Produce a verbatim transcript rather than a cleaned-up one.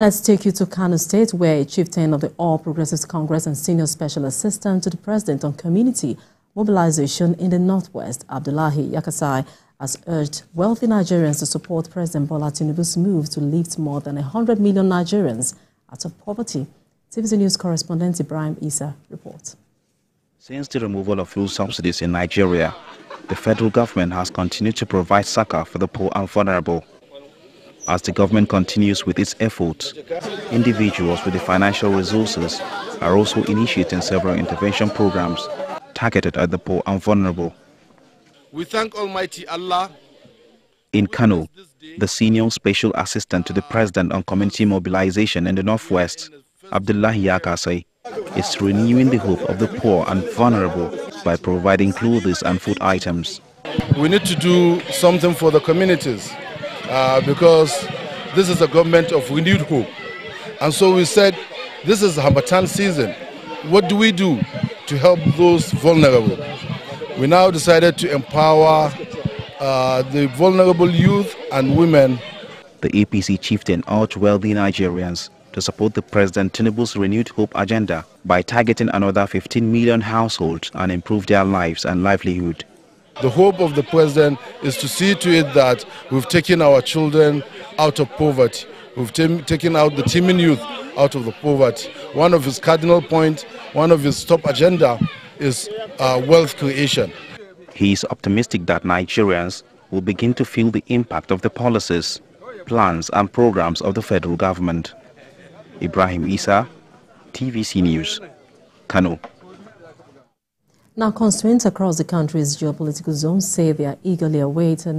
Let's take you to Kano State, where a chieftain of the All Progressives Congress and senior special assistant to the president on community mobilization in the northwest, Abdullahi Yakasai, has urged wealthy Nigerians to support President Bola Tinubu's move to lift more than one hundred million Nigerians out of poverty. T V C News correspondent Ibrahim Issa reports. Since the removal of fuel subsidies in Nigeria, the federal government has continued to provide succor for the poor and vulnerable. As the government continues with its efforts, individuals with the financial resources are also initiating several intervention programs targeted at the poor and vulnerable. We thank Almighty Allah. In Kano, the senior special assistant to the president on community mobilization in the northwest, Abdullahi Yakasai, is renewing the hope of the poor and vulnerable by providing clothes and food items. We need to do something for the communities. Uh, because this is a government of renewed hope. And so we said, this is Hamatan season. What do we do to help those vulnerable? We now decided to empower uh, the vulnerable youth and women. The A P C chieftain urged wealthy Nigerians to support the President Tinubu's renewed hope agenda by targeting another fifteen million households and improve their lives and livelihood. The hope of the president is to see to it that we've taken our children out of poverty. We've taken out the teeming youth out of the poverty. One of his cardinal points, one of his top agenda is uh, wealth creation. He is optimistic that Nigerians will begin to feel the impact of the policies, plans and programs of the federal government. Ibrahim Issa, T V C News, Kano. Now, constituents across the country's geopolitical zones say they are eagerly awaiting